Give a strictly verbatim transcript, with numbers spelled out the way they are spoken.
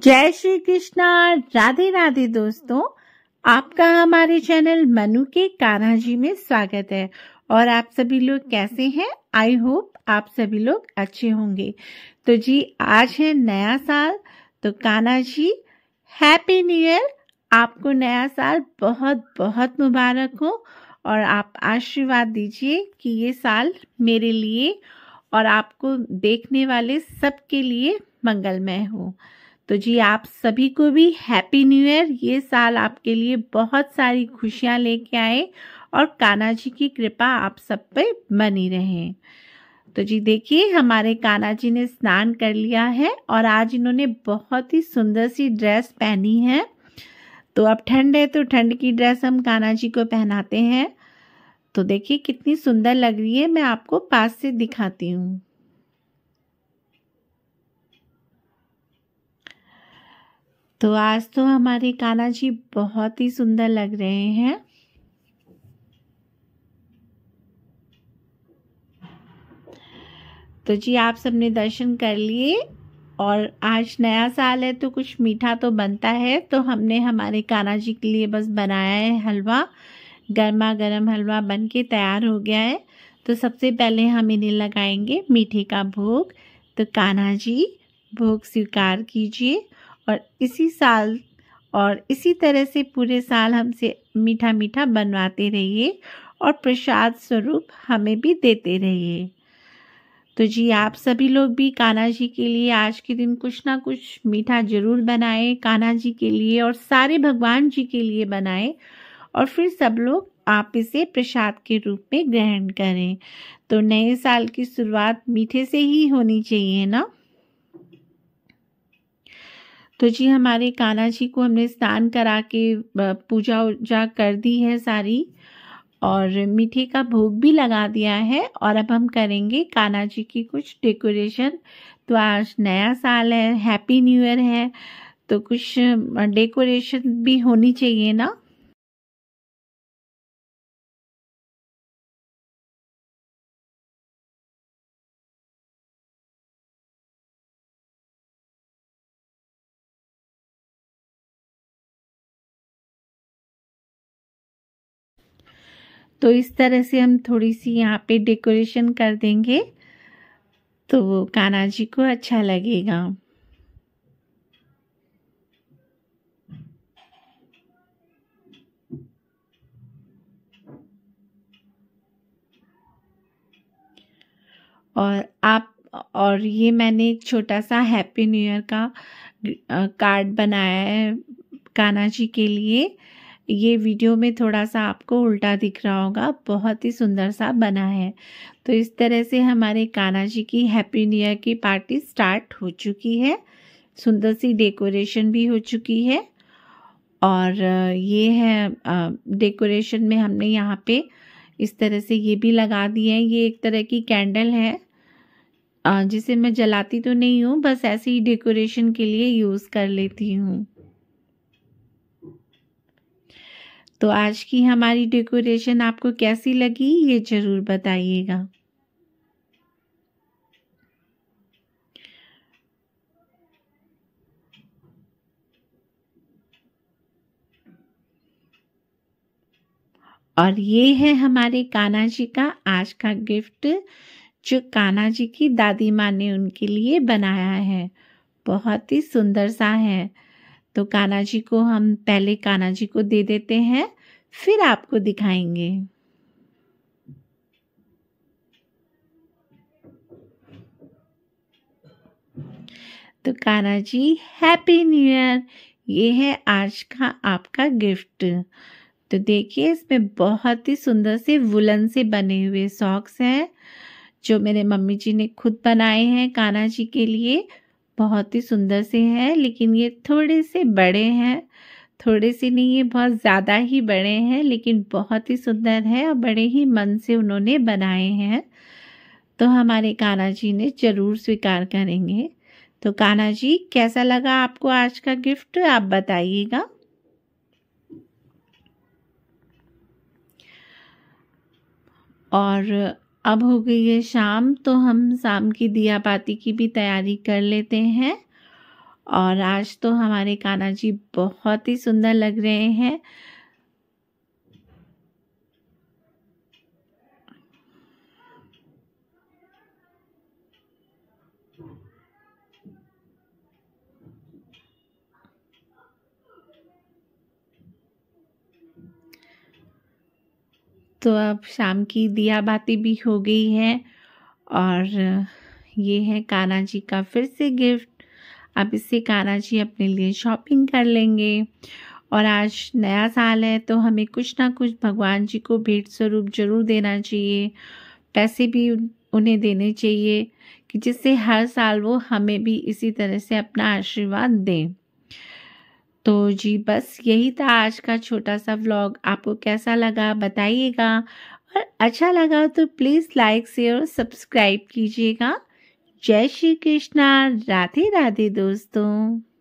जय श्री कृष्णा, राधे राधे। दोस्तों, आपका हमारे चैनल मनु के कान्हा जी में स्वागत है। और आप सभी लोग कैसे हैं? आई होप आप सभी लोग अच्छे होंगे। तो जी, आज है नया साल, तो Kanha ji happy new year. आपको नया साल बहुत बहुत मुबारक हो और आप आशीर्वाद दीजिए कि ये साल मेरे लिए और आपको देखने वाले सबके लिए मंगलमय हो। तो जी, आप सभी को भी हैप्पी न्यू ईयर। ये साल आपके लिए बहुत सारी खुशियां लेके आए और कान्हा जी की कृपा आप सब पे बनी रहे। तो जी देखिए, हमारे कान्हा जी ने स्नान कर लिया है और आज इन्होंने बहुत ही सुंदर सी ड्रेस पहनी है। तो अब ठंड है, तो ठंड की ड्रेस हम कान्हा जी को पहनाते हैं। तो देखिए कितनी सुंदर लग रही है, मैं आपको पास से दिखाती हूँ। तो आज तो हमारे कान्हा जी बहुत ही सुंदर लग रहे हैं। तो जी, आप सबने दर्शन कर लिए और आज नया साल है तो कुछ मीठा तो बनता है। तो हमने हमारे कान्हा जी के लिए बस बनाया है हलवा। गर्मा गर्म हलवा बनके तैयार हो गया है। तो सबसे पहले हम इन्हें लगाएंगे मीठे का भोग। तो कान्हा जी भोग स्वीकार कीजिए और इसी साल और इसी तरह से पूरे साल हमसे मीठा मीठा बनवाते रहिए और प्रसाद स्वरूप हमें भी देते रहिए। तो जी, आप सभी लोग भी कान्हा जी के लिए आज के दिन कुछ ना कुछ मीठा जरूर बनाएं, कान्हा जी के लिए और सारे भगवान जी के लिए बनाएं और फिर सब लोग आप इसे प्रसाद के रूप में ग्रहण करें। तो नए साल की शुरुआत मीठे से ही होनी चाहिए ना। तो जी, हमारे कान्हा जी को हमने स्नान करा के पूजा उजा कर दी है सारी और मीठे का भोग भी लगा दिया है। और अब हम करेंगे कान्हा जी की कुछ डेकोरेशन। तो आज नया साल है, हैप्पी न्यू ईयर है, तो कुछ डेकोरेशन भी होनी चाहिए ना। तो इस तरह से हम थोड़ी सी यहाँ पे डेकोरेशन कर देंगे तो कान्हा जी को अच्छा लगेगा। और आप और ये मैंने एक छोटा सा हैप्पी न्यू ईयर का कार्ड बनाया है कान्हा जी के लिए। ये वीडियो में थोड़ा सा आपको उल्टा दिख रहा होगा, बहुत ही सुंदर सा बना है। तो इस तरह से हमारे कान्हा जी की हैप्पी न्यू ईयर की पार्टी स्टार्ट हो चुकी है। सुंदर सी डेकोरेशन भी हो चुकी है और ये है डेकोरेशन में हमने यहाँ पे इस तरह से ये भी लगा दी है। ये एक तरह की कैंडल है जिसे मैं जलाती तो नहीं हूँ, बस ऐसे ही डेकोरेशन के लिए यूज़ कर लेती हूँ। तो आज की हमारी डेकोरेशन आपको कैसी लगी ये जरूर बताइएगा। और ये है हमारे कान्हा जी का आज का गिफ्ट जो कान्हा जी की दादी माँ ने उनके लिए बनाया है। बहुत ही सुंदर सा है। तो कान्हा जी को हम पहले कान्हा जी को दे देते हैं, फिर आपको दिखाएंगे। तो Kanha ji, happy new year. ये है आज का आपका गिफ्ट। तो देखिए, इसमें बहुत ही सुंदर से वुलन से बने हुए सॉक्स हैं जो मेरे मम्मी जी ने खुद बनाए हैं कान्हा जी के लिए। बहुत ही सुंदर से हैं, लेकिन ये थोड़े से बड़े हैं। थोड़े से नहीं, ये बहुत ज़्यादा ही बड़े हैं, लेकिन बहुत ही सुंदर है और बड़े ही मन से उन्होंने बनाए हैं। तो हमारे कान्हा जी ने ज़रूर स्वीकार करेंगे। तो कान्हा जी, कैसा लगा आपको आज का गिफ्ट आप बताइएगा। और अब हो गई है शाम, तो हम शाम की दिया बाती की भी तैयारी कर लेते हैं और आज तो हमारे कान्हा जी बहुत ही सुंदर लग रहे हैं। तो अब शाम की दिया बाती भी हो गई है और ये है कान्हा जी का फिर से गिफ्ट। अब इससे कान्हा जी अपने लिए शॉपिंग कर लेंगे। और आज नया साल है तो हमें कुछ ना कुछ भगवान जी को भेंट स्वरूप जरूर देना चाहिए, पैसे भी उन्हें देने चाहिए कि जिससे हर साल वो हमें भी इसी तरह से अपना आशीर्वाद दें। तो जी बस यही था आज का छोटा सा व्लॉग। आपको कैसा लगा बताइएगा, और अच्छा लगा तो प्लीज़ लाइक शेयर और सब्सक्राइब कीजिएगा। जय श्री कृष्णा, राधे राधे दोस्तों।